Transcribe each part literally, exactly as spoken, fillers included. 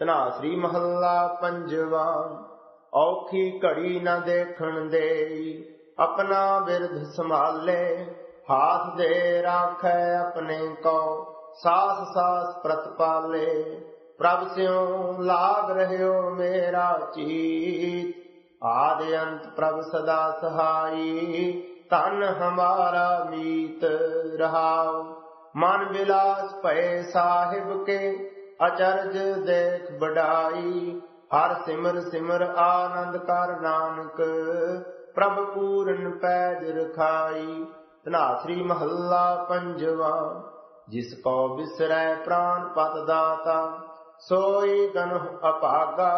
ਧਨਾਸਰੀ महला पंजवा औखी घड़ी न देखण देई अपना बिरध संभाले हाथ दे राखै अपने को सास सास प्रतिपाले प्रभ स्यों लाग रहियो मेरा चीत आदि अंत प्रभ सदा सहाई तन हमारा मीत रहाओ मन विलास भय साहिब के अचरज देख बढ़ाई हर सिमर सिमर आनंद कर नानक प्रभु पूरन पैज रखाई। धनासरी महला पंजवा जिसको बिसरै प्राण पत दाता सोई गनह अपागा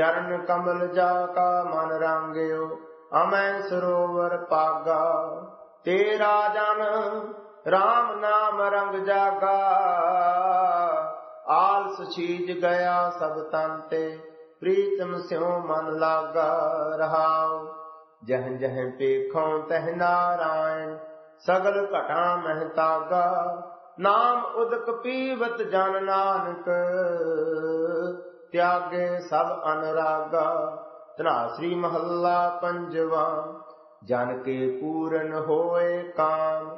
चरण कमल जाका मन रंगयो अमय सरोवर पागा तेरा जन राम नाम रंग जागा आलस छीज गया सब तन ते प्रीतम स्यों मन लागा रहाओ जह जह पेखों तह नारायण सगल कटा महतागा नाम उदक पीवत जन नानक त्यागे सब अनुरागा। धनासरी महला पंजवा जन के पूरन होए काम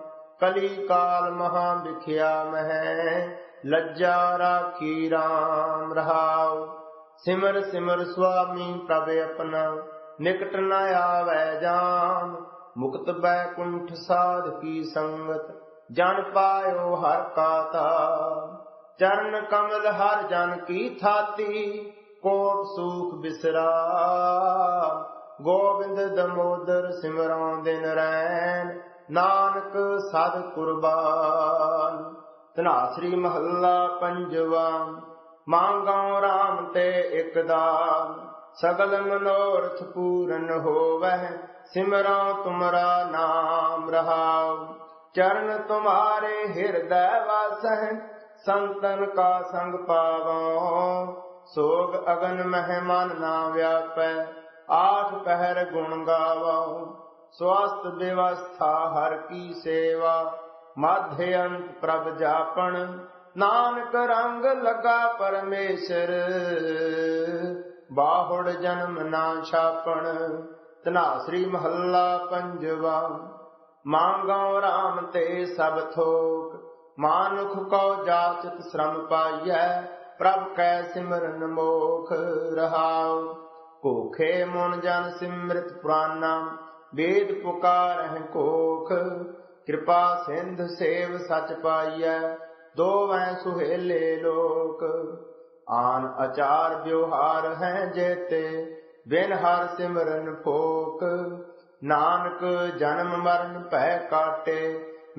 कली काल महा बिख्या मह लज्जा राखी राम रहाओ सिमर सिमर स्वामी प्रभ अपना निकट न आवै जाम मुक्त बैकुंठ साध की संगत जन पायो हर का ताम चरण कमल हर जन की थाती कोट सूख बिसराम गोविंद दमोदर सिमरों दिन रैन नानक सद कुर्बान। धनासरी महला पंजवा मांगो राम ते इक दाम सगल मनोरथ पूरन होवह सिमरो तुमरा नाम रहाओ चरण तुम्हारे हृदय वासह संतन का संग पावो सोग अगन मेहमान ना व्यापै आठ पहर गुण गावो स्वास्थ्य व्यवस्था हर की सेवा माध्य अंत प्रभ जापन नानक रंग लगा परमेश्वर बाहुड़ जन्म ना छापण। धनासरी महला पंजवा मांगो राम ते सब थोक मानुख को जाचत श्रम पाइय प्रभ कै सिमरन मोख रहाओ कोखे मुन जन सिमृत पुराना वेद पुकार है कोख कृपा सिंध सेव सच पाइय दो वै सुहेले लोक आन आचार व्यवहार है जेते बिन हर सिमरन फोक नानक जन्म मरण पै काटे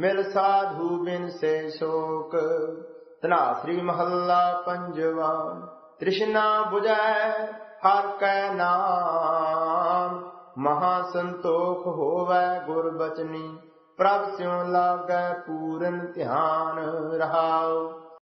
मिल साधु बिन से शोक। धनासरी महला पंजवा तृष्णा बुझाए हर कै नाम महा संतोख होवे गुर बचनी प्रभ स्यों लागै पूरन ध्यान रहाओ।